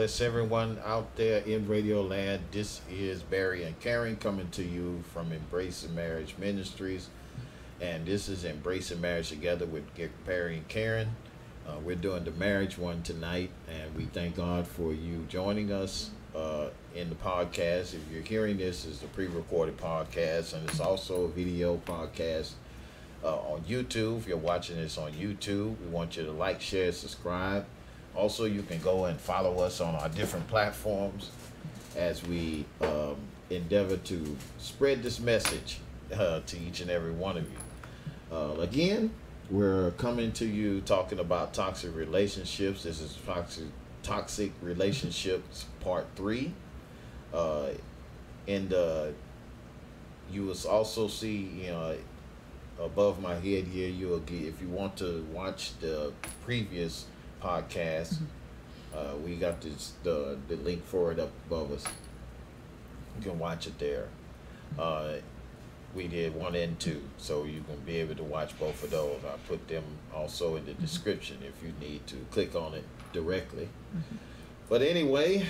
Bless everyone out there in Radio Land. This is Barry and Karen coming to you from Embracing Marriage Ministries. And this is Embracing Marriage Together with Barry and Karen. We're doing the marriage one tonight, and we thank God for you joining us in the podcast. If you're hearing this, it's a pre-recorded podcast, and it's also a video podcast on YouTube. If you're watching this on YouTube, we want you to like, share, subscribe. Also, you can go and follow us on our different platforms as we endeavor to spread this message to each and every one of you. Again, we're coming to you talking about toxic relationships. This is toxic relationships part 3. And you will also see, you know, above my head here, you will get, if you want to watch the previous podcast, we got this, the link for it up above us. You can watch it there. We did 1 and 2, so you can be able to watch both of those. I put them also in the description if you need to click on it directly. But anyway,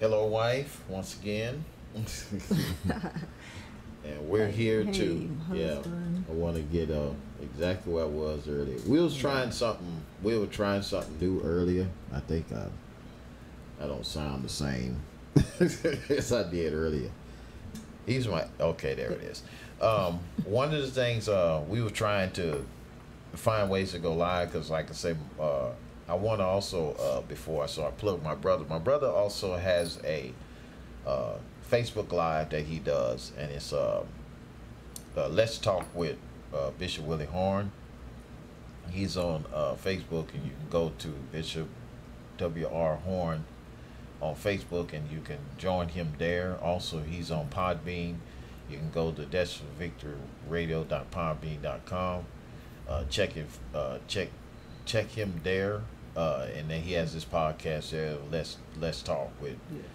hello wife once again. And we're here too. Yeah, I want to get exactly where I was earlier. We was trying something. We were trying something new earlier. I think I don't sound the same as I did earlier. He's my okay. There it is. One of the things we were trying to find ways to go live because, like I say, I want to also I plug my brother. My brother also has a Facebook Live that he does, and it's Let's Talk with Bishop Willie Horn. He's on Facebook, and you can go to Bishop W.R. Horn on Facebook, and you can join him there. Also, he's on Podbean. You can go to DeathForVictorRadio.podbean.com. Check him there, and then he has this podcast there. Let's Talk with. Yes.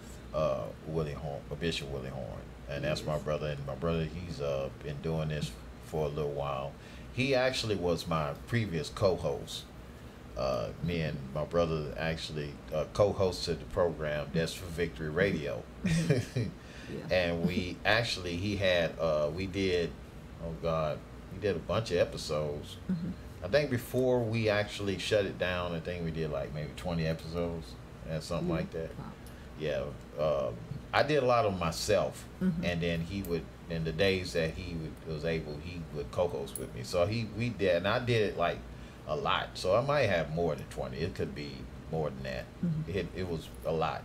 Willie Horn, Bishop Willie Horn, and that's my brother. And my brother, he's been doing this for a little while. He actually was my previous co-host. Me and my brother actually co-hosted the program Death for Victory Radio. And we actually he did a bunch of episodes. I think before we actually shut it down, I think we did like maybe 20 episodes and something like that. Wow. Yeah, I did a lot of myself, and then he would, in the days that he was able, he would co-host with me. So I did it like a lot. So I might have more than 20. It could be more than that. It was a lot.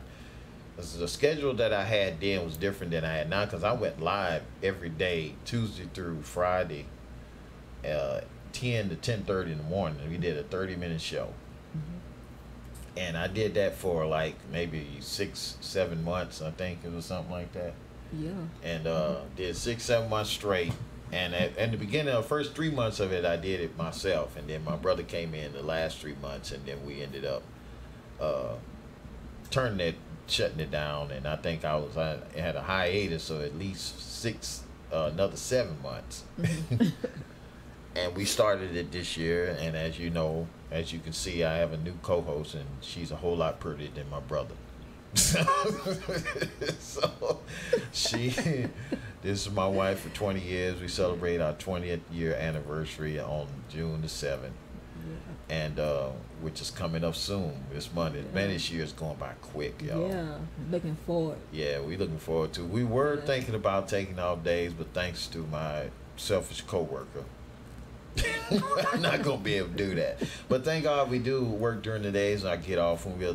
The schedule that I had then was different than I had now because I went live every day, Tuesday through Friday, 10 to 10:30 in the morning. We did a 30-minute show. And I did that for like maybe 6-7 months, I think it was something like that. Yeah. And did 6-7 months straight. And at the beginning of the first 3 months of it, I did it myself. And then my brother came in the last 3 months, and then we ended up shutting it down. And I think I had a hiatus of at least another 7 months. And we started it this year, and as you know, as you can see, I have a new co-host, and she's a whole lot prettier than my brother. So this is my wife for 20 years. We celebrate our 20th year anniversary on June the 7th, and which is coming up soon this Monday. Man, this year is going by quick, y'all. Yeah, looking forward. Yeah, we're looking forward to. We were thinking about taking off days, but thanks to my selfish coworker. I'm not gonna be able to do that, but thank God we do work during the days, and I get off, and we'll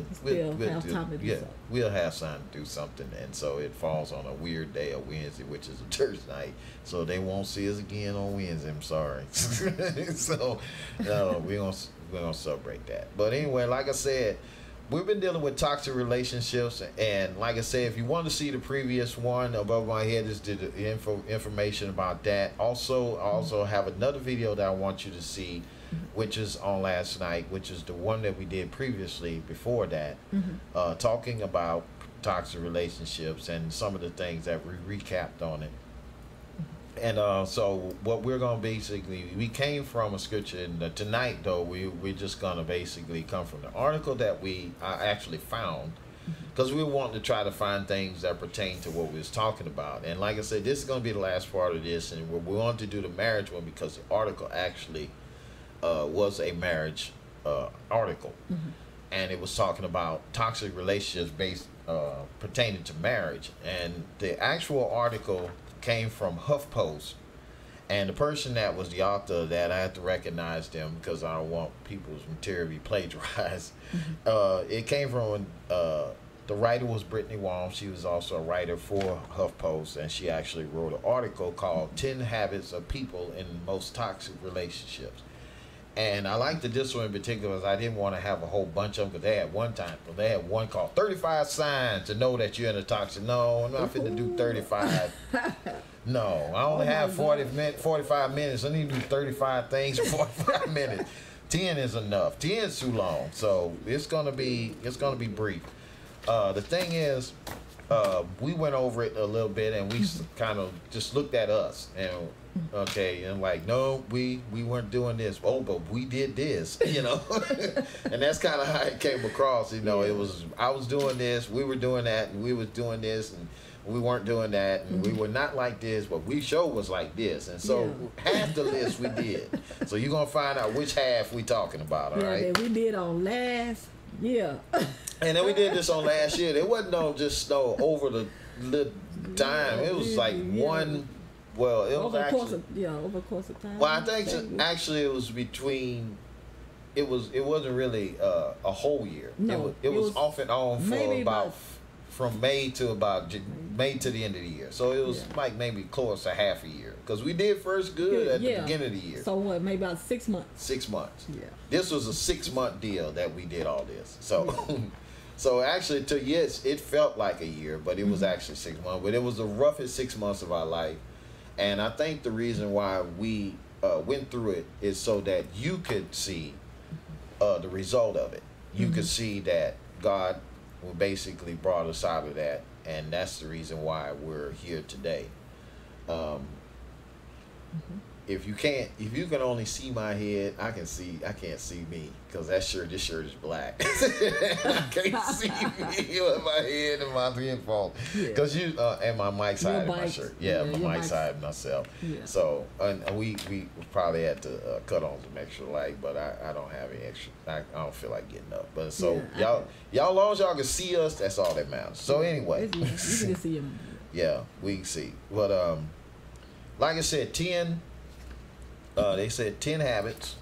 have time to do something, and so it falls on a weird day, a Wednesday, which is a church night, so they won't see us again on Wednesday. I'm sorry. So we're gonna celebrate that. But anyway, like I said, we've been dealing with toxic relationships, and like I said, if you want to see the previous one, above my head is the information about that. Also, I also have another video that I want you to see, which is on last night, which is the one that we did previously before that, talking about toxic relationships and some of the things that we recapped on it. And so what we're going to basically, we came from a scripture, and tonight, though, we're just going to basically come from the article that I actually found because we want to try to find things that pertain to what we was talking about. And like I said, this is going to be the last part of this, and we want to do the marriage one because the article actually was a marriage article, mm-hmm. and it was talking about toxic relationships based pertaining to marriage. And the actual article came from HuffPost, and the person that was the author of that, I have to recognize them because I don't want people's material to be plagiarized. Mm-hmm. It came from the writer was Brittany Wong. She was also a writer for HuffPost, and she actually wrote an article called 10 Habits of People in Most Toxic Relationships. And I liked this one in particular because I didn't want to have a whole bunch of them, because they had one called 35 Signs to Know That You're in a Toxic. No, I'm not finna do 35. No, I only have 45 minutes. I need to do 35 things in 45 minutes. 10 is enough. 10 is too long. So it's gonna be brief. The thing is, we went over it a little bit, and we kind of just looked at us and okay, and like, no, we weren't doing this. Oh, but we did this, you know. And that's kind of how it came across, you know. Yeah. It was, I was doing this, we were doing that, and we was doing this, and we weren't doing that, and we were not like this, but we sure was like this. And so yeah. Half the list we did. So you're gonna find out which half we talking about, all right? That we did on last year. And then we did this on last year. It wasn't on just over the time. It was like one. Well, it was actually over the course of time. Well, I think actually it was between. It wasn't really a whole year. No, it was off and on for about from May to the end of the year. So it was like maybe close to half a year, because we did first good at the beginning of the year. So what, maybe about 6 months. 6 months. Yeah. This was a 6 month deal that we did all this. So. Yeah. So actually, it felt like a year, but it was actually 6 months. But it was the roughest 6 months of our life. And I think the reason why we went through it is so that you could see the result of it. You could see that God basically brought us out of that. And that's the reason why we're here today. If you can only see my head, I can't see me, because this shirt is black. I can't see me with my head and my headphones, because and my mic side of my shirt. Yeah, my mic side of myself. Yeah. So we probably had to cut on some extra light, but I don't have any extra. I don't feel like getting up. But so y'all, as long as y'all can see us, that's all that matters. So anyway, you can see him. Yeah, we can see. But like I said, 10. They said 10 habits.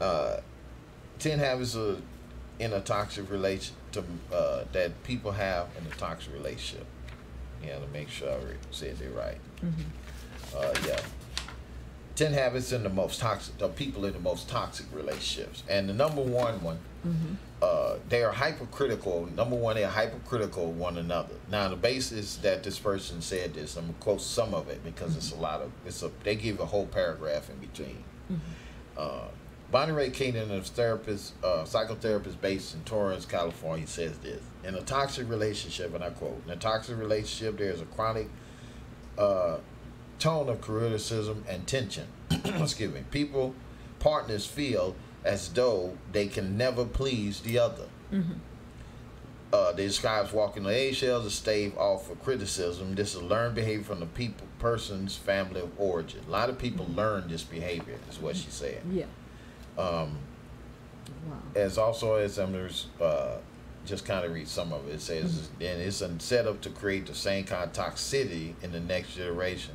10 habits in a toxic relation that people have in a toxic relationship. Yeah, to make sure I said it right. 10 habits of people in the most toxic relationships. And the number one, they are hypercritical of one another. Now, the basis that this person said this, I'm gonna quote some of it because it's a lot of they give a whole paragraph in between. Bonnie Rae Keenan, a therapist, psychotherapist based in Torrance, California, says this: in a toxic relationship, and I quote, "In a toxic relationship, there is a chronic tone of criticism and tension." Excuse me. Partners feel as though they can never please the other. They describe walking on eggshells to stave off for criticism. This is learned behavior from the person's family of origin. A lot of people learn this behavior, is what she said. Yeah. Just kind of read some of it. It says, and it's set up to create the same kind of toxicity in the next generation.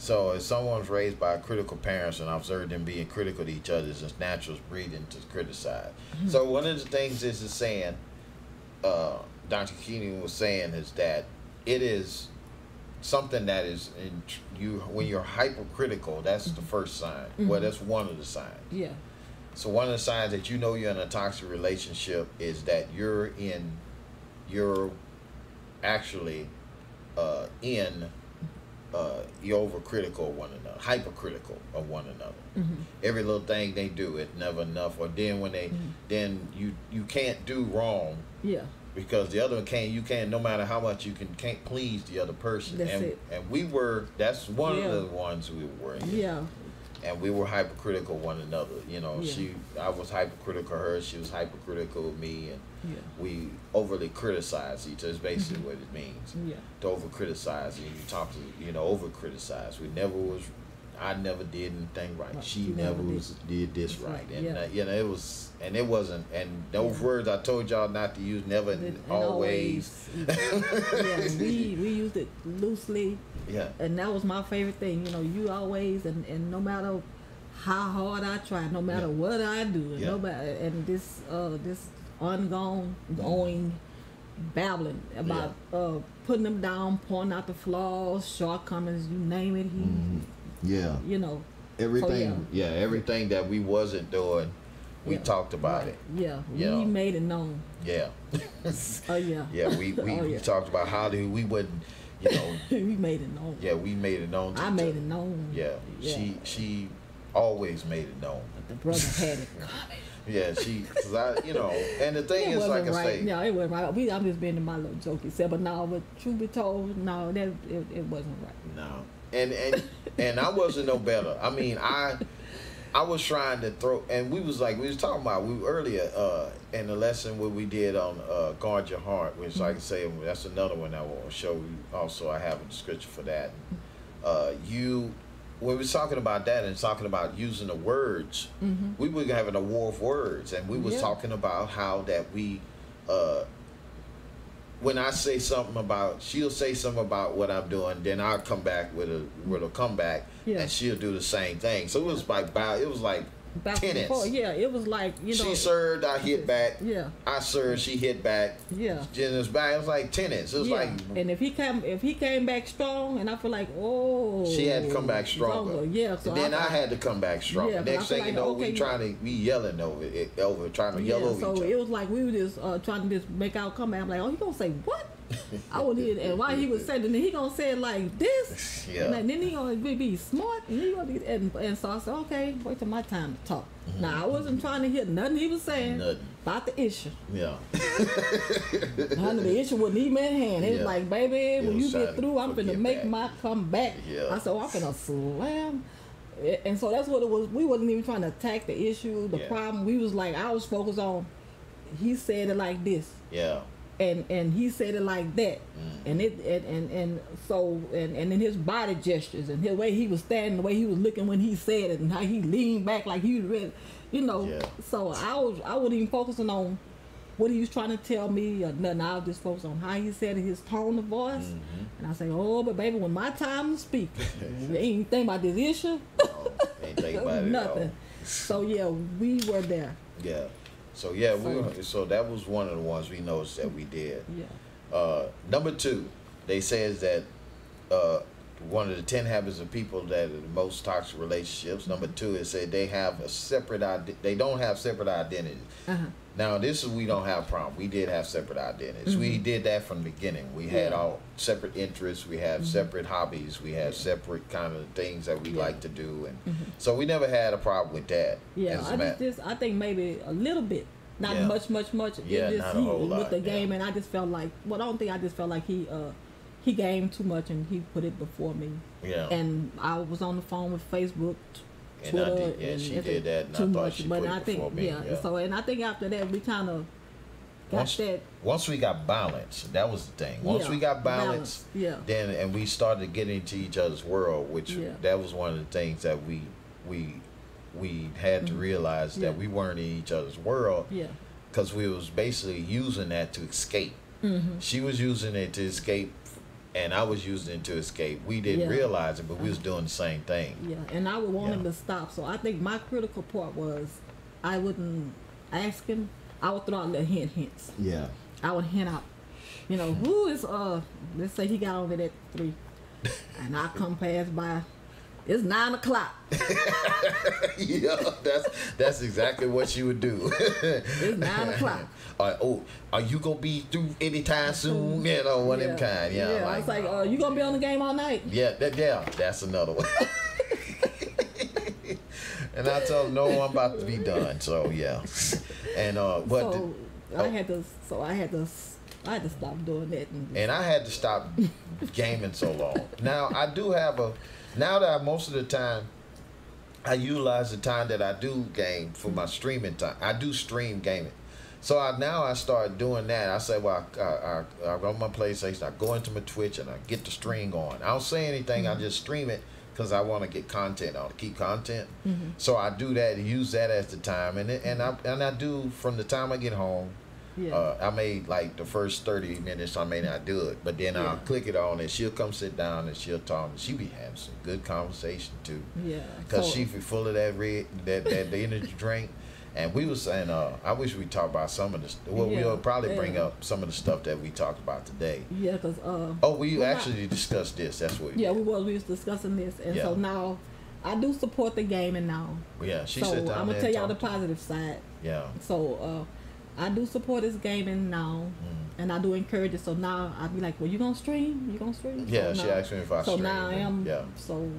So if someone's raised by critical parents and observed them being critical to each other, it's natural breeding to criticize. So one of the things this is saying, Dr. Keenan was saying, is that it is something that is in you when you're hypercritical. That's the first sign. Well, that's one of the signs. Yeah. So one of the signs that you know you're in a toxic relationship is that you're overcritical of one another, hypercritical of one another. Every little thing they do, it's never enough. Or then when they, then you can't do wrong. Yeah. Because the other one no matter how much you can't please the other person. That's it. And we were, that's one of the ones we were in. Yeah. and we were hypercritical one another. You know, yeah. I was hypercritical of her, she was hypercritical of me, and yeah. we overly criticized each other. It's basically what it means. Yeah. To over criticize, and you talk to, you know, over criticize. I never did anything right. She never did this right, and yeah. You know, it wasn't. And those yeah. words I told y'all not to use, never and always. Yeah, we used it loosely. Yeah, and that was my favorite thing. You know, you always and no matter how hard I try, no matter yeah. what I do, and yeah. nobody and this this ongoing babbling about yeah. Putting them down, pointing out the flaws, shortcomings, you name it. He. Mm-hmm. Yeah, you know everything. So, yeah. yeah, everything that we wasn't doing, we yeah. talked about right. it. Yeah, we made it known. Yeah. Oh yeah. Yeah, we talked about how we wouldn't, you know. We made it known. Yeah, we made it known. I made it known. Yeah, yeah. She always made it known. But the brother had it. Yeah, cause you know, and the thing is, like I right. say, no, it wasn't right. I'm just being in my little joke itself, but no, but truth be told, no, that it wasn't right. No. And I wasn't no better. I mean, I was trying to throw, and we was talking about earlier in the lesson where we did on guard your heart, which mm-hmm. like I say, that's another one I want to show you. Also, I have a description for that. When we was talking about that and talking about using the words, mm-hmm. we were having a war of words, and we was yeah. talking about how that we. When I say something about, she'll say something about what I'm doing, then I'll come back with a comeback, yeah. and she'll do the same thing. So it was like back tennis. Before. Yeah, it was like, you know. She served, I hit back. Yeah. I served, she hit back. Yeah. Jenna's back. It was like tennis. It was yeah. like. And if he came back strong, and I feel like, oh. She had to come back stronger. Yeah. So and then I had to come back stronger. Yeah, next thing like, you know, okay, we yelling over trying to yell over each other. So it was like we were just trying to just make our comeback. I'm like, oh, he gonna say what? I would hear, and while he was saying, then he gonna say it like this, yeah. and then he gonna be smart, and he gonna be, and so I said, okay, wait till my time to talk. Mm-hmm. Now I wasn't trying to hear nothing he was saying about the issue. Yeah, none of the issue wasn't even in hand. It was like, baby, when you get through, I'm gonna make my comeback. Yeah. I said, oh, I'm gonna slam. And so that's what it was. We wasn't even trying to attack the issue, the problem. We was like, I was focused on. He said it like this. Yeah. And he said it like that, and it and so and then his body gestures and his way he was standing, the way he was looking when he said it, and how he leaned back like he was ready, you know. Yeah. So I wasn't even focusing on what he was trying to tell me or nothing. I was just focused on how he said it, his tone of voice, and I say, oh, but baby, when my time to speak, ain't think about this issue, no, ain't think about it nothing. At all. So yeah, we were there. Yeah. So yeah, so that was one of the ones we noticed that we did. Yeah. Number two, they says that one of the 10 habits of people that are the most toxic relationships. Number two, it said they have a separate they don't have separate identities. Uh-huh. Now this is we don't have a problem. We did have separate identities. Mm-hmm. We did that from the beginning. We had all separate interests. We have separate hobbies. We have separate kind of things that we like to do, and so we never had a problem with that. Yeah, I think maybe a little bit, not much. Yeah, just, not a whole lot. With the game, and I just felt like I just felt like he gamed too much, and he put it before me. Yeah, and I was on the phone with Facebook. Twitter, and I did, and she did that, and I thought much, she put it before me. Yeah. So, and I think after that, we kind of got that. Once we got balanced, that was the thing. Once we got balanced, then and we started getting into each other's world, which that was one of the things that we had to realize that we weren't in each other's world. Yeah, because we was basically using that to escape. Mm-hmm. She was using it to escape. And I was using it to escape. We didn't realize it, but we was doing the same thing. Yeah, and I would want him to stop. So I think my critical part was I wouldn't ask him. I would throw out little hints. Yeah. I would hint out. You know, who is, let's say he got over at 3. And I come past by. It's 9 o'clock. Yeah, that's exactly what she would do. It's 9 o'clock. Are you gonna be through anytime soon? You know, one of them kind. Yeah, yeah. I was like, you gonna be on the game all night? Yeah, that's another one. And I tell them, no, I'm about to be done. So yeah, and but so I had to stop doing that, and I had to stop gaming so long. Now I do have a. Now that most of the time, I utilize the time that I do game for my streaming time. I do stream gaming. So now I start doing that. I say, well, I go on my PlayStation, I go into my Twitch, and I get the stream going. I don't say anything. Mm-hmm. I just stream it because I want to get content. I want to keep content. Mm-hmm. So I do that, use that as the time. And I do from the time I get home. Yeah. I may, like, the first 30 minutes, I may not do it. But then yeah. I'll click it on, and she'll come sit down, and she'll talk. And she be having some good conversation, too. Yeah. Because she be full of that red, that the energy drink. And we were saying, I wish we talked about some of the... Well, yeah, we'll probably bring up some of the stuff that we talked about today. Yeah, because... we actually discussed this. That's what we did. We was discussing this. And so now, I do support the gaming now. Yeah, she said that. So, I'm going to tell y'all the positive side. Yeah. So, I do support this gaming now, and I do encourage it. So now I be like, well, you gonna stream? You gonna stream? Yeah, so she asked me if I stream. So now I am. Yeah. So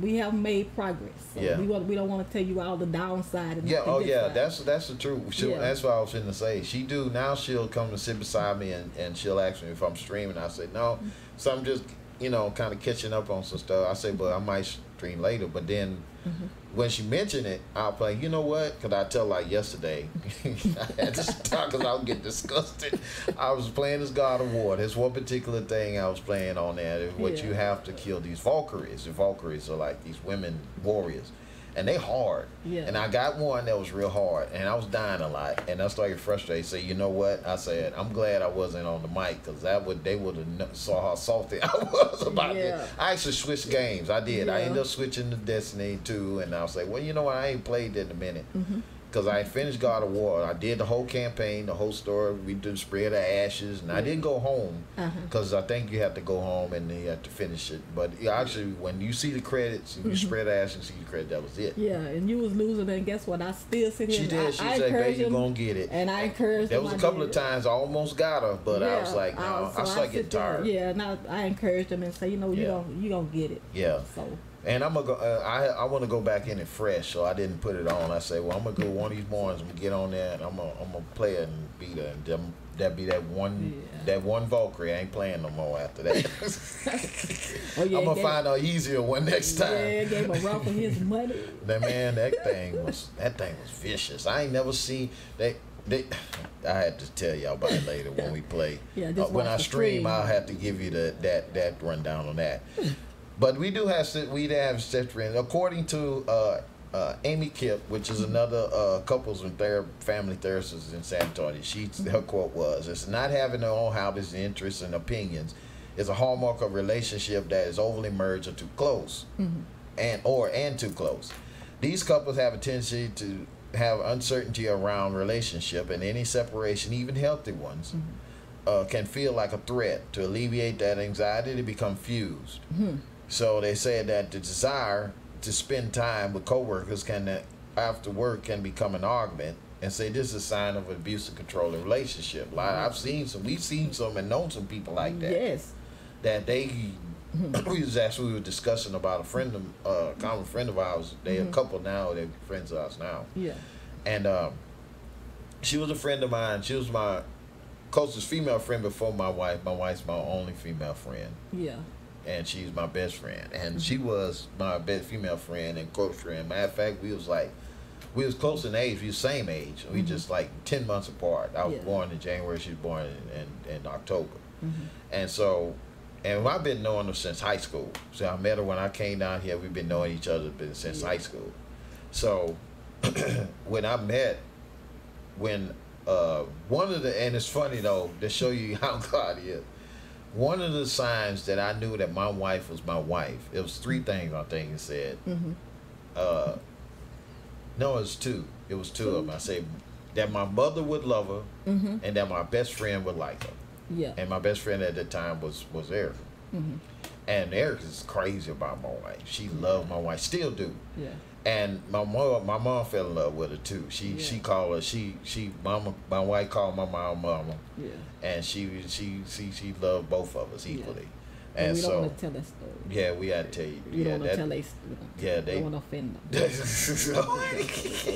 we have made progress. So yeah. We don't want to tell you all the downside. And side. That's the truth. That's what I was finna say. She do now. She'll come and sit beside me, and she'll ask me if I'm streaming. I say no. So I'm just kind of catching up on some stuff. I say, but I might stream later. But then. Mm-hmm. When she mentioned it, I'll play, you know what? Because I tell, like yesterday, I had to stop because I would get disgusted. I was playing this God of War. There's one particular thing I was playing on there. What you have to kill these Valkyries. The Valkyries are like these women warriors. And they hard. Yeah. And I got one that was real hard. And I was dying a lot. And I started frustrated. So you know what? I said, I'm glad I wasn't on the mic because they would have saw how salty I was about this. I actually switched games. I did. Yeah. I ended up switching to Destiny 2. And I was like, well, you know what? I ain't played that in a minute. Because I finished God of War. I did the whole campaign, the whole story. We did Spread of Ashes. And I didn't go home because I think you have to go home and then you have to finish it. But actually, when you see the credits, and you Spread of Ashes and see the credits, that was it. Yeah, and you was losing, and guess what? I still sit here. She did. She said, babe, you're going to get it. And I encouraged her. There was a couple of times I almost got her, but I was like, no, I started getting tired. Yeah, and I encouraged them and say, you know, you're going to get it. Yeah. So. And I'm gonna go, I want to go back in it fresh, so I didn't put it on. I say, well, I'm gonna go one of these mornings. I'm gonna get on there and I'm gonna play it and beat her. And that be that one Valkyrie. I ain't playing no more after that. I'm gonna find an easier one next time. Yeah, gave a rough of his money. That thing was vicious. I ain't never seen that. I had to tell y'all about it later when we play. Yeah, when I stream, I'll have to give you that rundown on that. But we do have sex friends, according to Amy Kipp, which is another couples and family therapist in San Antonio. Her quote was, "It's not having their own hobbies, interests, and opinions is a hallmark of a relationship that is overly merged or too close, and too close. These couples have a tendency to have uncertainty around relationship, and any separation, even healthy ones." Can feel like a threat. To alleviate that anxiety, they become fused. So they said that the desire to spend time with coworkers after work can become an argument, and say this is a sign of abuse and control in relationship. Like we've seen some and known some people like that. Yes, that they. We were discussing about a friend, common friend of ours. They a couple now. They're friends of ours now. Yeah, and she was a friend of mine. She was my closest female friend before my wife. My wife's my only female friend. Yeah. And she's my best friend, and she was my best female friend and close friend. Matter of fact, we was close in age. We was same age. We just like 10 months apart. I was born in January. She was born in October. And so, I've been knowing her since high school. So I met her when I came down here. We've been knowing each other since high school. So and it's funny though to show you how God is. One of the signs that I knew that my wife was my wife, it was three things I think it said. No, it was two. It was two of them. I said that my mother would love her, and that my best friend would like her. Yeah. And my best friend at the time was Erica. And Erica's crazy about my wife. She loved my wife, still do. Yeah. And my mom fell in love with her too. She called her. My wife called my mom mama. Yeah. And she loved both of us equally. Yeah. And we don't want to tell that story. Yeah, we had to tell you. We don't want to tell they story. Yeah, they don't want to offend them. We don't want to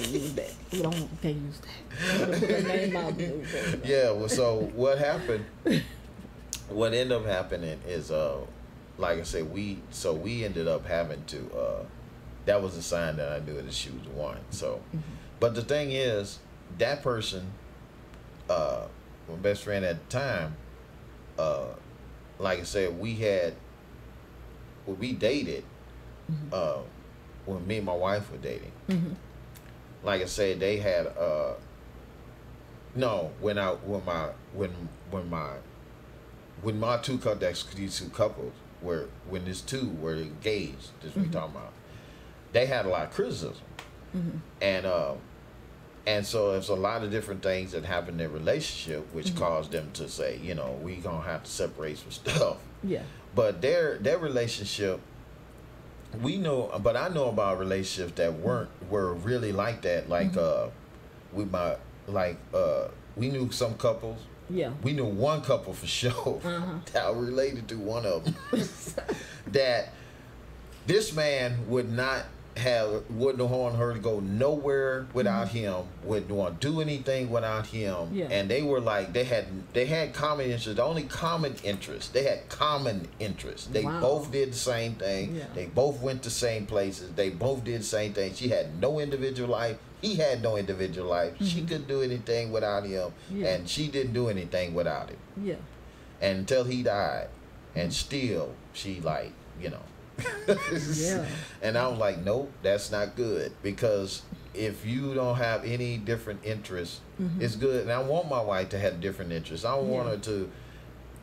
use that. Yeah. Well, so what happened? What ended up happening is, like I said, we ended up having to. that was a sign that I knew that she was the one. So, but the thing is, that person, my best friend at the time, like I said, we dated when me and my wife were dating. Like I said, they had when my two couples, these two couples were, when these two were engaged, this we talking about, they had a lot of criticism, and so there's a lot of different things that happened in their relationship, which caused them to say, you know, we gonna have to separate some stuff. Yeah. But their relationship, we know, but I know about relationships that were really like that. Like we knew some couples. Yeah. We knew one couple for sure that I related to one of them. That this man wouldn't want her to go nowhere without him, wouldn't want to do anything without him. Yeah. And they were like, they had common interests. The only common interest, they had common interests. They both did the same thing. Yeah. They both went to the same places. They both did the same thing. She had no individual life. He had no individual life. She couldn't do anything without him, and she didn't do anything without him. Yeah. And until he died, and still she like, you know. Yeah. And I was like, nope, that's not good, because if you don't have any different interests, it's good. And I want my wife to have different interests. I don't want her to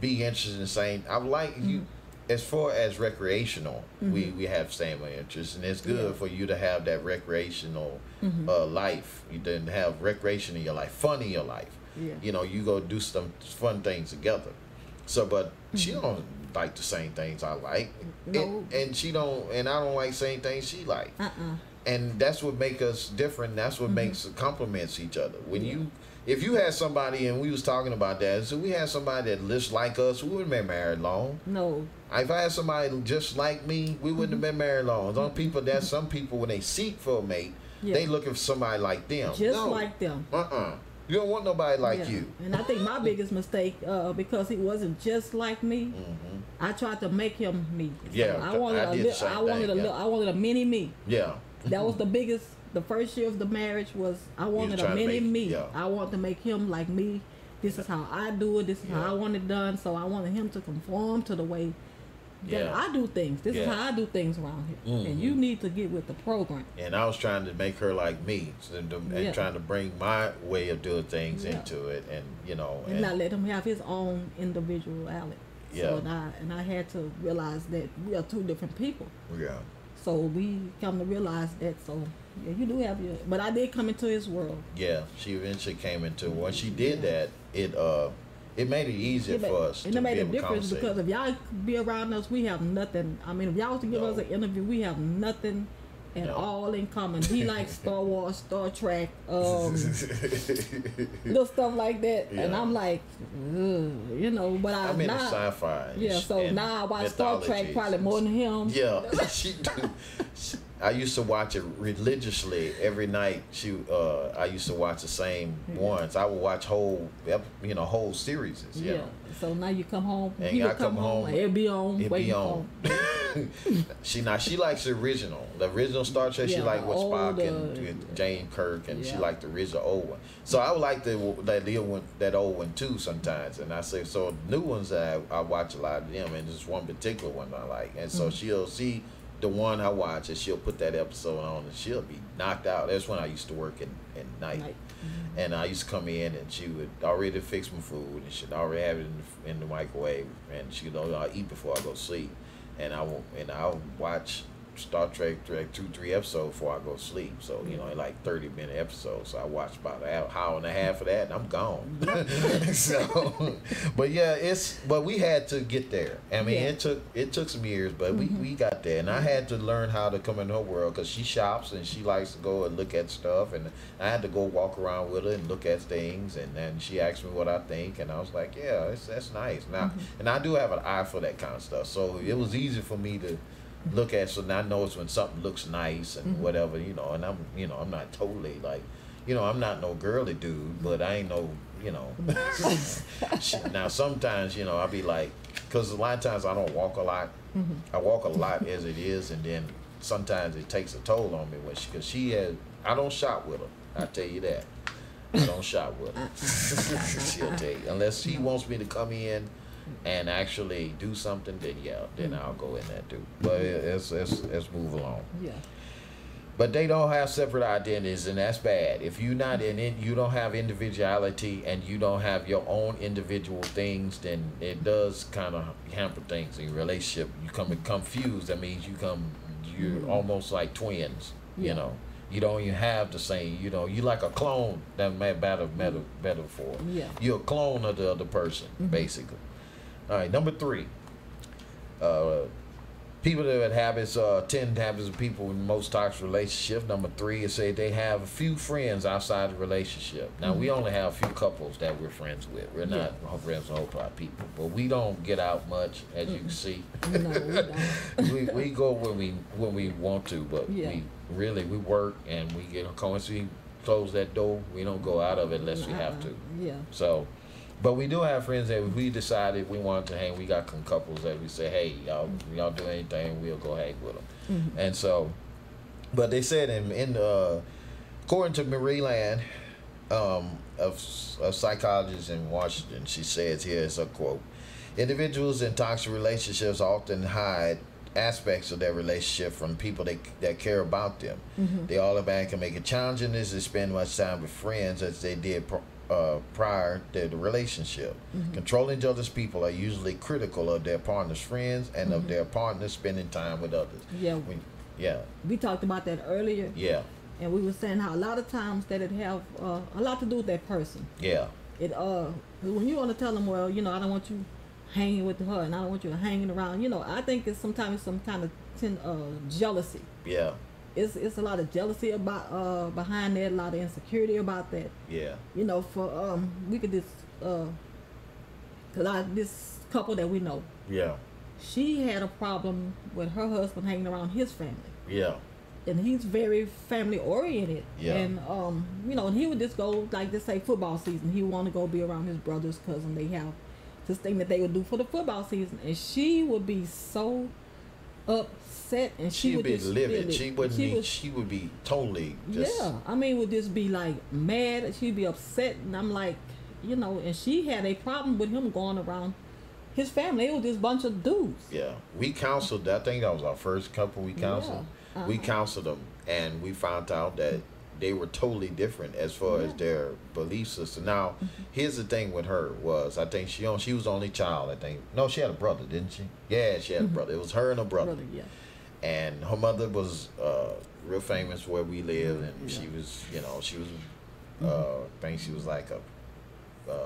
be interested in the same. I like you as far as recreational. We have same interests, and it's good for you to have that recreational life. You didn't have recreation in your life, fun in your life. Yeah. You know, you go do some fun things together. So, but she don't like the same things I like, and she don't, and I don't like same things she like, and that's what make us different. That's what makes complements each other. When you, if you had somebody, and we was talking about that, so we had somebody that just like us, we wouldn't have been married long. No. If I had somebody just like me, we wouldn't have been married long. Some people, when they seek for a mate, they looking for somebody like them, like them. You don't want nobody like you. And I think my biggest mistake, because he wasn't just like me, I tried to make him me. Yeah, so I wanted a mini me. Yeah, that was the biggest. The first year of the marriage was I wanted a mini me. Yeah. I want to make him like me. This is how I do it. This is how I want it done. So I wanted him to conform to the way that I do things. This is how I do things around here, and you need to get with the program. And I was trying to make her like me, and trying to bring my way of doing things into it, and you know, and not let him have his own individuality. Yeah. So, and I had to realize that we are two different people. Yeah. So we come to realize that. So yeah, you do have your, but I did come into his world. Yeah, she eventually came into. Once she did that, it made it easier for us. And it made a difference, because if y'all be around us, we have nothing. I mean, if y'all was to give us an interview, we have nothing at all in common. He likes Star Wars, Star Trek, little stuff like that. Yeah. And I'm like, you know, but I'm into sci-fi. Yeah, so now I watch Star Trek probably more than him. Yeah, I used to watch it religiously every night. I used to watch the same ones. I would watch whole series. Yeah. So now you come home. And I come home. It'll be on. It'll be on. She likes the original. The original Star Trek. She liked with Spock and Jane Kirk, and she liked the original old one. So I would like that old one too sometimes. And I say, so new ones that I watch a lot of them, and there's one particular one I like. And so she'll see the one I watch, and she'll put that episode on, and she'll be knocked out. That's when I used to work at night. And I used to come in, and she would already fix my food, and she'd already have it in the microwave, and she'd know I'll eat before I go to sleep, and I'll watch Star Trek like 2-3 episodes before I go to sleep. So you know, like 30-minute episodes. So I watch about an hour and a half of that, and I'm gone. So, but yeah, but we had to get there. I mean, it took some years, but we got there, and I had to learn how to come in her world, because she shops and she likes to go and look at stuff, and I had to go walk around with her and look at things, and then she asked me what I think, and I was like, yeah, that's nice. Now, and I do have an eye for that kind of stuff, so it was easy for me to look at. So now I know it's when something looks nice and whatever, you know. And I'm not totally like, you know, I'm not no girly dude, but I ain't no, you know. Now sometimes, you know, I'll be like, because a lot of times I don't walk a lot. I walk a lot as it is, and then sometimes it takes a toll on me when she, because she had, I don't shop with her. I tell you that. I don't shop with her. She'll tell you. Unless she wants me to come in and actually do something, then yeah, then I'll go in there too. But let's move along. Yeah. But they don't have separate identities, and that's bad. If you're not in it, you don't have individuality, and you don't have your own individual things, then it does kind of hamper things in your relationship. You come confused. That means you're almost like twins. Yeah. You know, you don't even have the same. You know, you're like a clone. That may be better for. Yeah. You're a clone of the other person, basically. All right, number 3. People that have habits, 10 habits of people in most toxic relationships. Number 3 is say they have a few friends outside the relationship. Now, we only have a few couples that we're friends with. We're not friends with a whole lot of people, but we don't get out much, as you can see. No, we don't. we go when we want to, but we work and we get we close that door. We don't go out of it unless we have to. Yeah. So. But we do have friends that we decided we wanted to hang. We got some couples that we say, hey, y'all do anything, we'll go hang with them. And so, but they said in according to Marie Land, a psychologist in Washington, she says here is a quote: individuals in toxic relationships often hide aspects of their relationship from people that care about them. They all about can make it challenging as they spend much time with friends as they did prior to the relationship. Controlling each other's people are usually critical of their partner's friends and of their partners spending time with others. We talked about that earlier. And we were saying how a lot of times that it have a lot to do with that person. It when you want to tell them, well, you know, I don't want you hanging with her, and I don't want you hanging around. You know, I think it's sometimes some kind of jealousy. It's a lot of jealousy about behind that, a lot of insecurity about that. You know, for we could just this couple that we know. She had a problem with her husband hanging around his family. And he's very family oriented. And you know, and he would just go, like, just say football season, he would want to go be around his brother's cousin. They have this thing that they would do for the football season, and she would be so upset, and she would be livid. She would be totally just, I mean, would just be like mad. She'd be upset, and I'm like, you know, and she had a problem with him going around his family. It was just a bunch of dudes. We counseled. I think that was our first couple we counseled. We counseled them, and we found out that they were totally different as far as their belief system. Now, here's the thing with her was, I think she was the only child, I think. No, she had a brother, didn't she? Yeah, she had a brother. It was her and her brother. And her mother was real famous where we live, and she was, you know, she was, I think she was like a,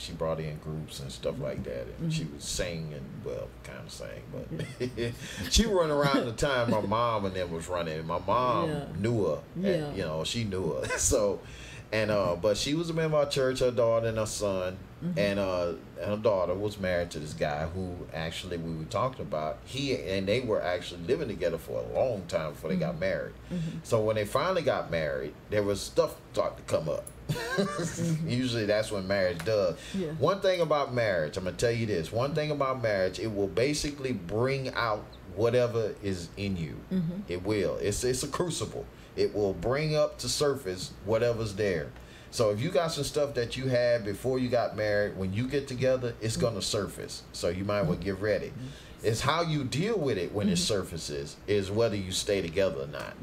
she brought in groups and stuff like that, and she was singing, well, kind of sang, but she run around the time my mom and them was running. My mom knew her, and, you know, she knew her. So, and but she was a member of our church. Her daughter and her son, and her daughter was married to this guy who actually we were talking about. They were actually living together for a long time before they got married. So when they finally got married, there was stuff starting to come up. Usually that's when marriage does. One thing about marriage, I'm gonna tell you this, one thing about marriage, it will basically bring out whatever is in you. It will. It's a crucible. It will bring up to surface whatever's there. So if you got some stuff that you had before you got married, when you get together, it's gonna surface. So you might want to get ready. It's how you deal with it when it surfaces is whether you stay together or not.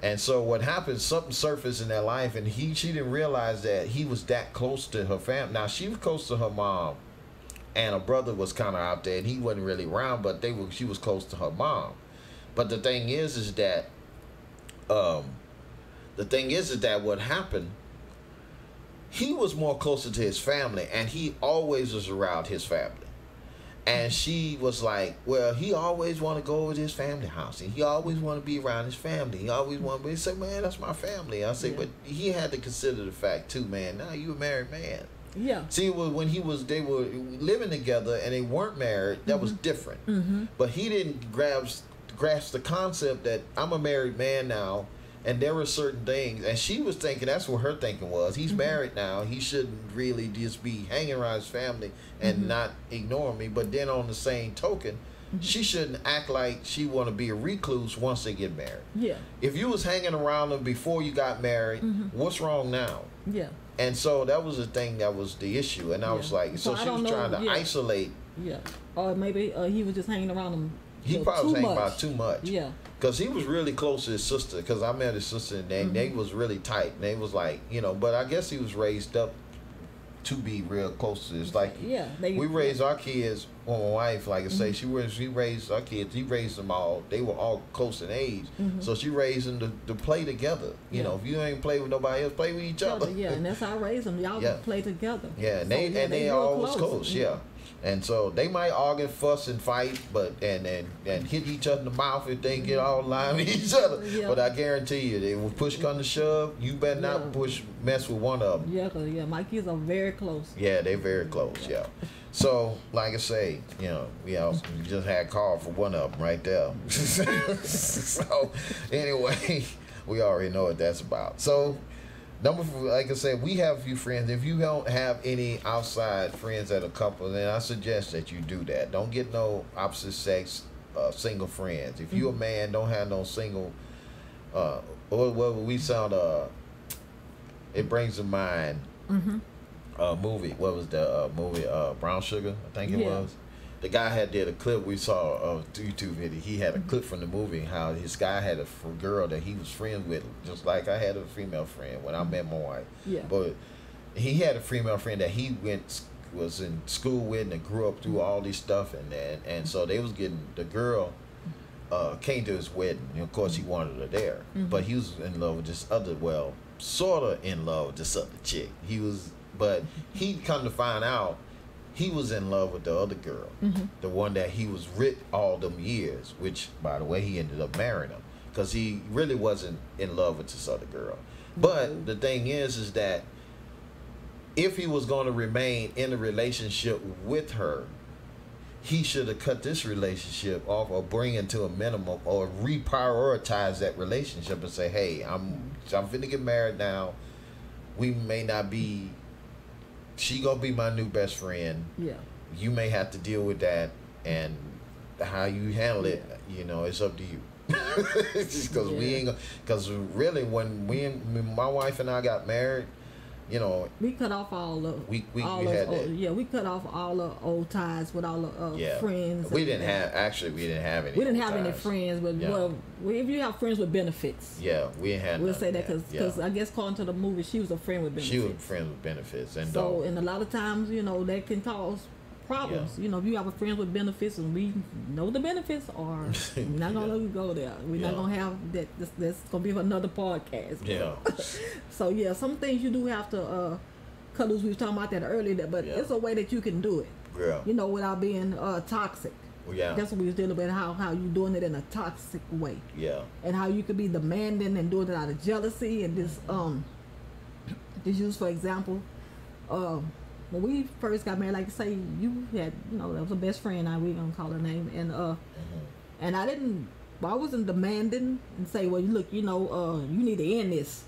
And so what happens, something surfaced in their life, and she didn't realize that he was that close to her family. Now, she was close to her mom, and her brother was kind of out there, and he wasn't really around, but she was close to her mom. But the thing is that, what happened, he was more closer to his family, and he always was around his family. And she was like, well, he always want to go over to his family house, and he always want to be around his family. He always want to be, say, man, that's my family. I say, but he had to consider the fact too, man. Now you a married man. See, when they were living together and they weren't married, that was different. But he didn't grasp the concept that I'm a married man now, and there were certain things. And she was thinking, that's what her thinking was. He's married now. He shouldn't really just be hanging around his family and not ignore me. But then on the same token, She shouldn't act like she want to be a recluse once they get married. Yeah. If you was hanging around them before you got married, what's wrong now? Yeah. And so that was the thing, that was the issue. And I was like, so she was trying to isolate. Yeah. Or maybe he was just hanging around them. He probably was hanging about too much. Yeah. Because he was really close to his sister. Because I met his sister and they was really tight. And they was like, you know, but I guess he was raised up to be real close to this. Like, yeah, we raised our kids, well, my wife, like I say, she raised our kids. He raised them all. They were all close in age. So she raised them to play together. You know, if you ain't play with nobody else, play with each other. Yeah, and that's how I raised them. Y'all play together. Yeah, and so, they always close, And so they might argue, fuss, and fight, but and hit each other in the mouth if they get all lying with each other. But I guarantee you, they will push come to shove. You better not mess with one of them. Yeah, cause my kids are very close. Yeah, they're very close. Yeah. So like I say, we just had a call for one of them right there. So anyway, we already know what that's about. So. Number four, like I said, we have a few friends. If you don't have any outside friends that are couples, then I suggest that you do that. Don't get no opposite sex single friends. If you a man, don't have no single. It brings to mind movie. What was the movie? Brown Sugar, I think it was. The guy had did a clip we saw of YouTube video. He had a clip from the movie how this guy had a girl that he was friends with, just like I had a female friend when I met my wife. Yeah. But he had a female friend that he was in school with and grew up through all this stuff, and so they was getting the girl came to his wedding. And of course, he wanted her there, but he was in love with this other chick. But he come to find out. He was in love with the other girl, the one that he was with all them years, which, by the way, he ended up marrying him because he really wasn't in love with this other girl. But the thing is that if he was going to remain in a relationship with her, he should have cut this relationship off or bring it to a minimum or reprioritize that relationship and say, hey, I'm finna get married now. We may not be... She gonna be my new best friend. Yeah. You may have to deal with that, and how you handle it, you know, it's up to you. Because we ain't, because really, when my wife and I got married, you know, we cut off all the we cut off all the old ties with all the friends. We didn't have we didn't have any. We didn't have any friends, but well, if you have friends with benefits, we had. We'll say that because I guess according to the movie, she was a friend with benefits. She was a friend with benefits, and so and a lot of times that can cause problems. You know, if you have a friend with benefits, and we know the benefits are, we're not gonna let you go there. We're not gonna have that. That's gonna be another podcast. Yeah. So yeah, some things you do have to cut loose. We were talking about that earlier, but it's a way that you can do it. Yeah. You know, without being toxic. Well, yeah. That's what we was dealing with. How you doing it in a toxic way. Yeah. And how you could be demanding and doing it out of jealousy and this just use for example. When we first got married, like I say, you had, that was a best friend. We gonna call her name, and and I wasn't demanding and say, well, look, you need to end this,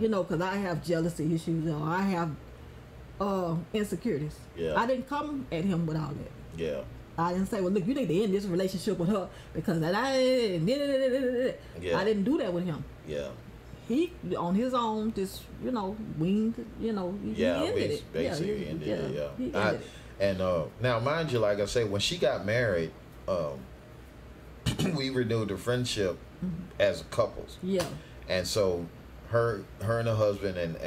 because I have jealousy issues, or I have insecurities. Yeah. I didn't come at him with all that. Yeah. I didn't say, well, look, you need to end this relationship with her because that I didn't do that with him. Yeah. He on his own just winged he ended it. Basically ended it. Yeah. And now mind you, like I say, when she got married, we renewed the friendship as couples. Yeah. And so her and her husband and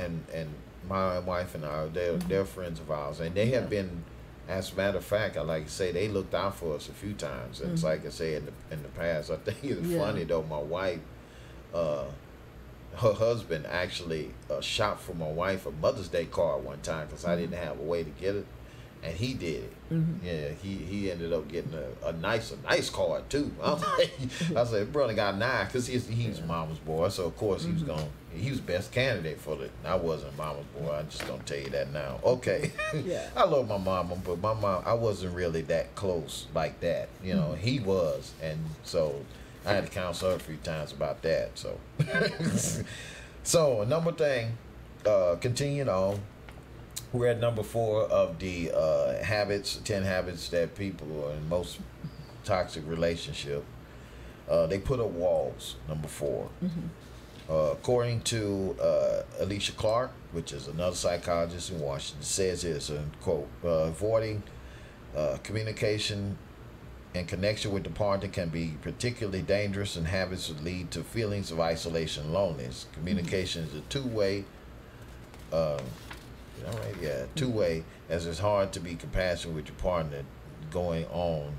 my wife and I, they're friends of ours, and they have been. As a matter of fact, I like to say they looked out for us a few times. And it's like I say in the past, I think it's funny though. My wife. Her husband actually shopped for my wife a Mother's Day card one time because I didn't have a way to get it, and he did it. Yeah, he ended up getting a nice card too. I said, brother got nine because he's mama's boy, so of course he was best candidate for it. I wasn't mama's boy. I'm just gonna tell you that now. Okay. Yeah. I love my mama, but my mom I wasn't really that close like that. He was, and so. I had to counsel her a few times about that. So, number thing, continuing on, we're at number 4 of the 10 habits that people and most toxic relationship, they put up walls, number 4. Mm-hmm. According to Alicia Clark, which is another psychologist in Washington, says this, and quote, avoiding communication and connection with the partner can be particularly dangerous, and habits that lead to feelings of isolation and loneliness. Communication is a two-way, as it's hard to be compassionate with your partner going on.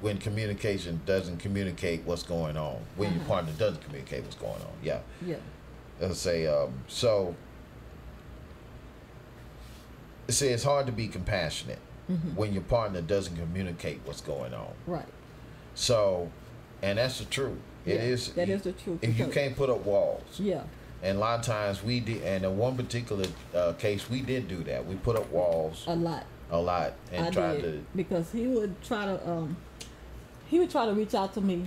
When communication doesn't communicate what's going on, when your partner doesn't communicate what's going on, let's say, so it says it's hard to be compassionate when your partner doesn't communicate what's going on, right? So, and that's the truth. It is the truth. If you can't put up walls, and a lot of times we did, and in one particular case we did do that. We put up walls a lot, and because he would try to reach out to me,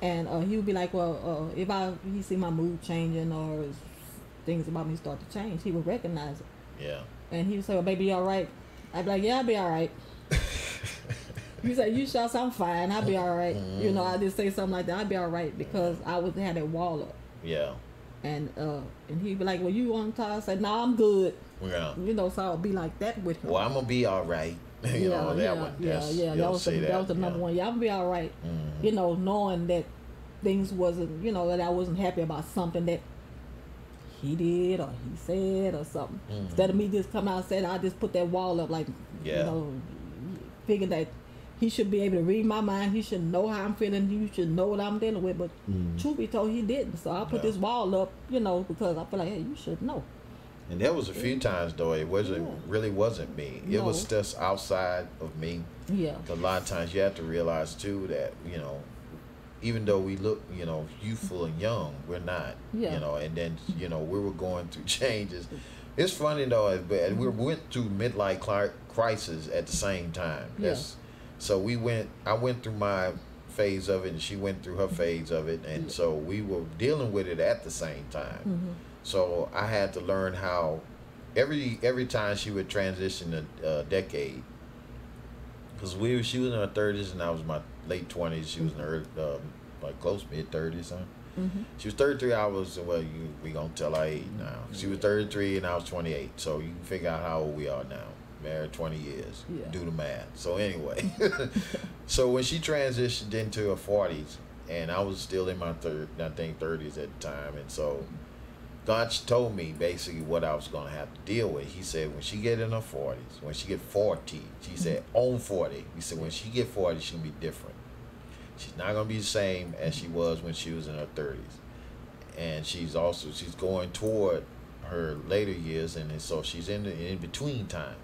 and he would be like, well, if he see my mood changing or things about me start to change, he would recognize it, and he would say, well, baby, you all right? I'd be like, yeah, I'll be all right. He said, you shots, I'm fine, I'll be all right. You know, I just say something like that, I'll be all right, because I would have that wall up, and he'd be like, well, you on top? I said, no, I'm good. You know, so I'll be like that with him. Well, I'm gonna be all right. That was the number one. Yeah, I'm gonna be all right. You know, knowing that things wasn't, that I wasn't happy about something that he did or he said or something. Instead of me just coming out and saying, I just put that wall up, like, figuring that he should be able to read my mind. He should know how I'm feeling. He should know what I'm dealing with. But truth be told, he didn't. So I put this wall up, because I feel like, hey, you should know. And there was a few times, though, it really wasn't me. No. It was just outside of me. Yeah. A lot of times you have to realize, too, that, even though we look, youthful and young, we're not. Yeah. And then, we were going through changes. It's funny, though, but we went through midlife crisis at the same time. Yes. Yeah. So I went through my phase of it, and she went through her phase of it. And so we were dealing with it at the same time. Mm-hmm. So I had to learn how every time she would transition a decade, because she was in her 30s and I was in my late 20s. She was in her close mid 30s. She was 33. I was, we gonna tell her age now. She was 33 and I was 28. So you can figure out how old we are now. Married 20 years. Do the math. So anyway, so when she transitioned into her 40s, and I was still in my 30s at the time, and so. God told me basically what I was going to have to deal with. He said, when she get in her 40s, when she get 40, she said, on 40. He said, when she get 40, she'll be different. She's not going to be the same as she was when she was in her 30s. And she's going toward her later years, and so she's in the in-between time.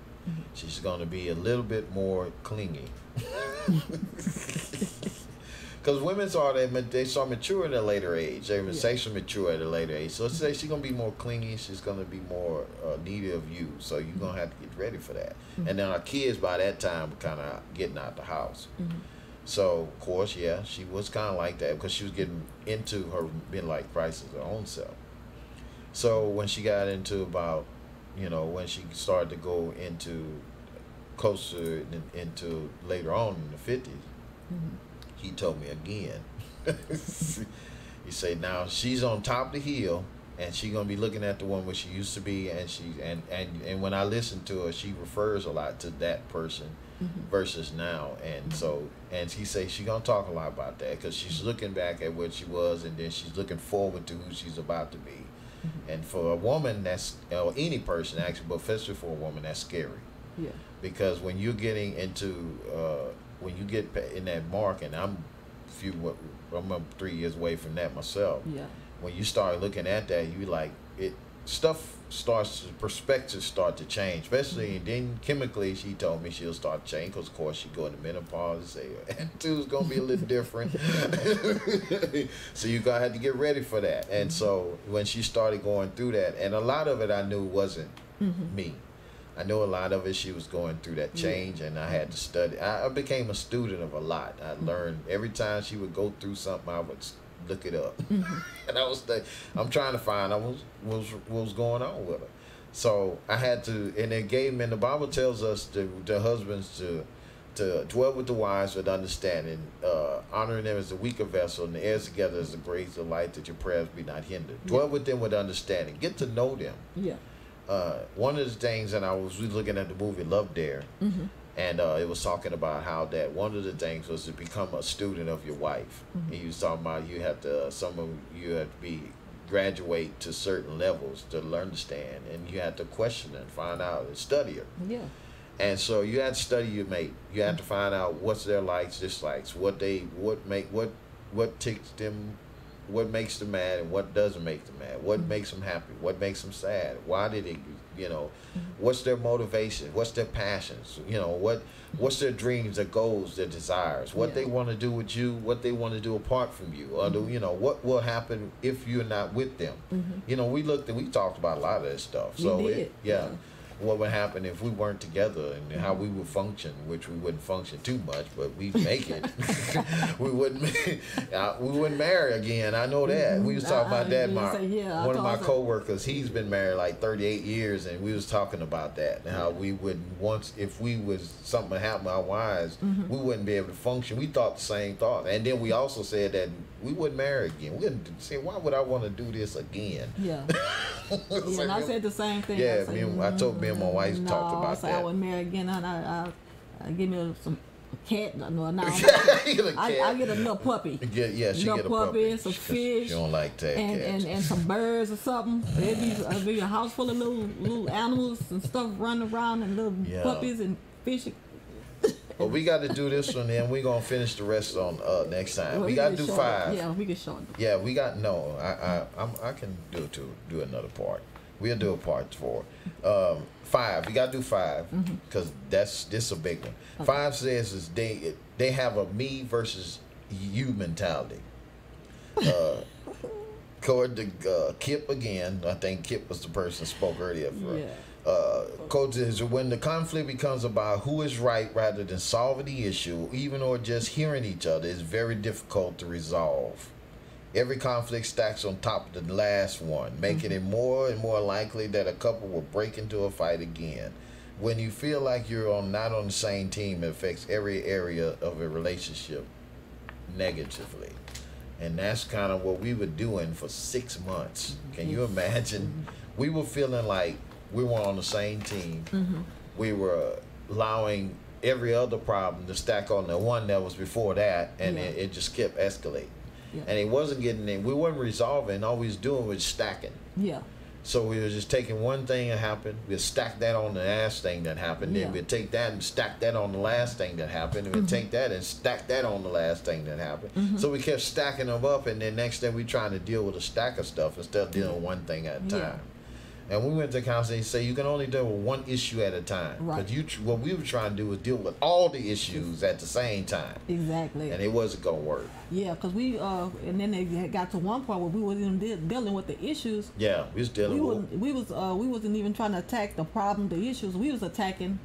She's going to be a little bit more clingy. Because women saw mature at a later age. They were sexually mature at a later age. So say she's going to be more clingy. She's going to be more needy of you. So you're going to have to get ready for that. And then our kids by that time were kind of getting out the house. So, of course, she was kind of like that because she was getting into her midlife crisis, her own self. So when she got into about, when she started to go into closer into later on in the 50s, he told me again. He said, now she's on top of the hill, and she's gonna be looking at the one where she used to be, and she and when I listen to her, she refers a lot to that person versus now, and so he says she's gonna talk a lot about that because she's looking back at what she was, and then she's looking forward to who she's about to be. And for a woman, that's any person actually, but especially for a woman, that's scary. Yeah. Because when you're getting into when you get in that mark, and I'm 3 years away from that myself. Yeah. When you start looking at that, you like it. Stuff starts. Perspectives start to change, especially and then chemically. She told me she'll start to change because, of course, she go into menopause and say her attitude's gonna be a little different. So you gotta have to get ready for that. And so when she started going through that, and a lot of it I knew wasn't me. I know a lot of it, she was going through that change, and I had to study. I became a student of a lot. I learned every time she would go through something, I would look it up. And I'm trying to find out what was going on with her. So I had to, and it gave men, the Bible tells us the husbands to dwell with the wives with understanding, honoring them as the weaker vessel, and the heirs together as the grace of light, that your prayers be not hindered. Yeah. Dwell with them with understanding. Get to know them. Yeah. One of the things, and I was looking at the movie Love Dare, mm-hmm. and it was talking about how that one of the things was to become a student of your wife. Mm-hmm. And you was talking about you have to, graduate to certain levels to learn to stand, and you had to question and find out and study her. Yeah. And so you had to study your mate. You had to find out what's their likes, dislikes, what ticks them, what makes them mad and what doesn't make them mad, what mm-hmm. makes them happy, what makes them sad, why did it, you know, mm-hmm. what's their motivation, what's their passions, you know, what's their dreams, their goals, their desires, what yeah. they want to do with you, what they want to do apart from you, or mm-hmm. do, you know, what will happen if you're not with them. Mm-hmm. You know, we looked and we talked about a lot of this stuff. We so did. Yeah. What would happen if we weren't together, and mm-hmm. how we would function, which we wouldn't function too much, but we make it. we wouldn't marry again. I know that. Mm-hmm. We was talking about that. One of my coworkers, he's been married like 38 years, and we was talking about that, and how we wouldn't, once if we was something happened to our wives, mm-hmm. we wouldn't be able to function. We thought the same thought, and then we also said that we wouldn't marry again. We wouldn't say, why would I want to do this again? Yeah. So and I said the same thing. Yeah, I told me and my wife talked about that. I would marry again, and I give me some cat. No, I get a little puppy. She get a puppy, some fish. She don't like that. And some birds or something. There'd be a house full of little animals and stuff running around, and little puppies and fish. But we got to do this one, and we're going to finish the rest on next time. Well, we got to do 5. Yeah, we can shorten. Yeah, we got, no, I can do another part. We'll do a part 4. 5, we got to do 5, because mm-hmm. this a big one. Okay. 5 says is they have a me versus you mentality. According to Kip again, I think Kip was the person who spoke earlier for yeah. Quote is, when the conflict becomes about who is right rather than solving the issue, even or just hearing each other, is very difficult to resolve. Every conflict stacks on top of the last one, making mm-hmm. it more and more likely that a couple will break into a fight again. When you feel like you're not on the same team, it affects every area of a relationship negatively. And that's kind of what we were doing for 6 months. Can you imagine? We were feeling like we were on the same team. Mm-hmm. We were allowing every other problem to stack on the one that was before that, and yeah. it just kept escalating. Yeah. And it wasn't getting in. We weren't resolving. All we was doing was stacking. Yeah. So we were just taking one thing that happened. We'd stack that on the last thing that happened. Yeah. Then we'd take that and stack that on the last thing that happened. And we'd mm-hmm. take that and stack that on the last thing that happened. Mm-hmm. So we kept stacking them up, and then next day we trying to deal with a stack of stuff instead of dealing with one thing at a time. Yeah. And we went to counseling and say, you can only deal with one issue at a time. Right. Because what we were trying to do was deal with all the issues at the same time. Exactly. And it wasn't going to work. Yeah, because we, and then they got to one point where we wasn't even dealing with the issues. Yeah, we was dealing with. We wasn't even trying to attack the problem, the issues. We was attacking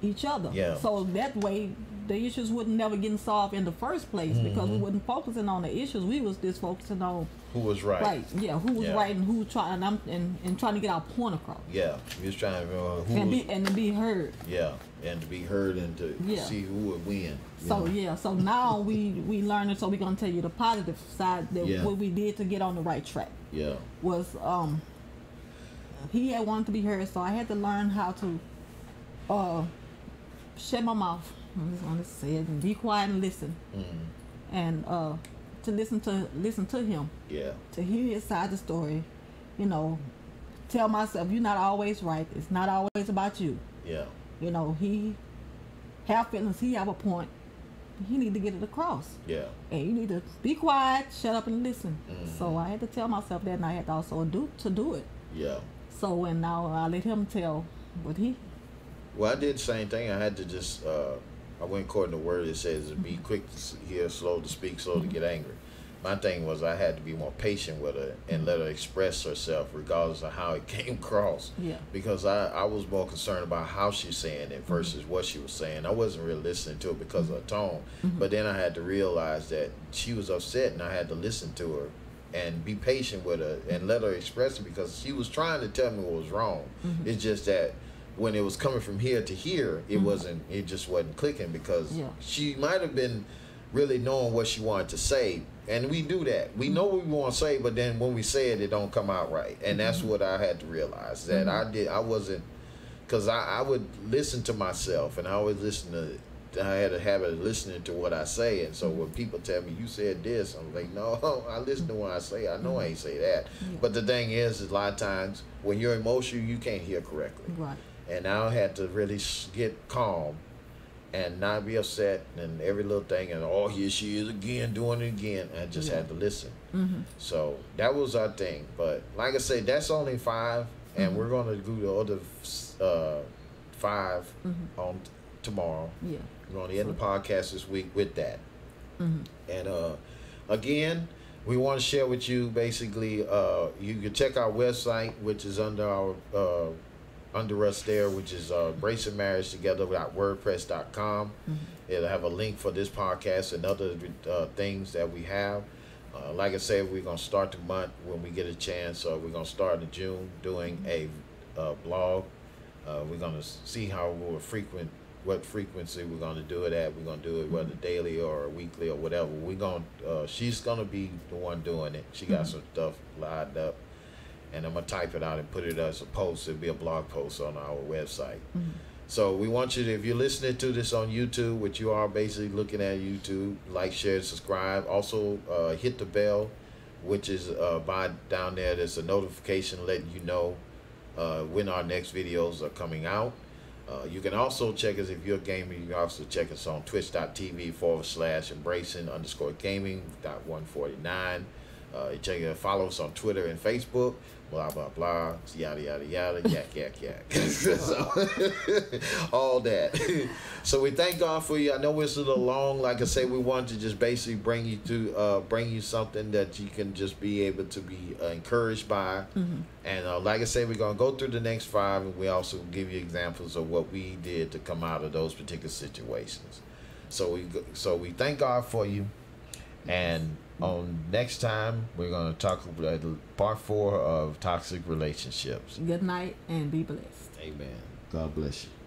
each other. Yeah. So that way, the issues wouldn't never get solved in the first place, mm-hmm. because we wasn't focusing on the issues. We was just focusing on who was right. Right. Yeah. Who was right and who trying. And trying to get our point across. Yeah. We was trying to to be heard. Yeah. And to be heard and to see who would win. So So now we learning. So we're gonna tell you the positive side that what we did to get on the right track. Yeah. Was he had wanted to be heard, so I had to learn how to shut my mouth. I'm just gonna say it and be quiet and listen, mm-hmm. and to listen to him. Yeah. To hear his side of the story, you know. Tell myself, you're not always right. It's not always about you. Yeah. You know, he have feelings. He have a point. He need to get it across. Yeah. And you need to be quiet, shut up, and listen. Mm-hmm. So I had to tell myself that, and I had to also do it. Yeah. So and now I let him tell what he. Well, I did the same thing. I had to just. I went according to the word. It says, be quick to hear, slow to speak, slow to get angry. My thing was I had to be more patient with her and let her express herself regardless of how it came across. Yeah. Because I was more concerned about how she's saying it versus what she was saying. I wasn't really listening to it because of her tone. Mm-hmm. But then I had to realize that she was upset, and I had to listen to her and be patient with her and let her express it, because she was trying to tell me what was wrong. Mm-hmm. It's just that when it was coming from here to here, it mm-hmm. wasn't, it just wasn't clicking, because yeah. she might have been really knowing what she wanted to say. And we do that. We know what we want to say, but then when we say it, it don't come out right. And mm-hmm. that's what I had to realize, that mm-hmm. I would listen to myself, and I always listen to, I had a habit of listening to what I say. And so when people tell me, you said this, I'm like, no, I listen to what I say. I know I ain't say that. Yeah. But the thing is a lot of times when you're emotional, you can't hear correctly. Right. And I had to really get calm and not be upset and every little thing. And, oh, here she is again, doing it again. I just yeah. had to listen. Mm-hmm. So that was our thing. But like I say, that's only 5. Mm-hmm. And we're going to do the other 5 mm-hmm. on tomorrow. Yeah. We're going to end the podcast this week with that. Mm-hmm. And again, we want to share with you, basically, you can check our website, which is under us there, which is Embracing Marriage Together .wordpress.com. Mm-hmm. It'll have a link for this podcast and other things that we have. Like I said, we're going to start the month when we get a chance. So we're going to start in June doing a blog. We're going to see how we'll frequent, what frequency we're going to do it at. We're going to do it whether daily or weekly or whatever. We're going to, she's going to be the one doing it. She got mm-hmm. some stuff lined up, and I'm going to type it out and put it as a post. It'll be a blog post on our website. Mm-hmm. So we want you to, if you're listening to this on YouTube, which you are basically looking at YouTube, like, share, subscribe. Also, hit the bell, which is by down there. There's a notification letting you know when our next videos are coming out. You can also check us, if you're gaming, you can also check us on twitch.tv/embracing_gaming.149. Follow us on Twitter and Facebook, blah, blah, blah, yada, yada, yada, yak, yak, yak. So, all that. So we thank God for you. I know it's a little long. Like I say, we wanted to just basically bring you to, something that you can just be able to be encouraged by. Mm-hmm. And like I say, we're going to go through the next 5, and we also give you examples of what we did to come out of those particular situations. So we thank God for you. And on next time, we're going to talk about part 4 of toxic relationships. Good night and be blessed. Amen. God bless you.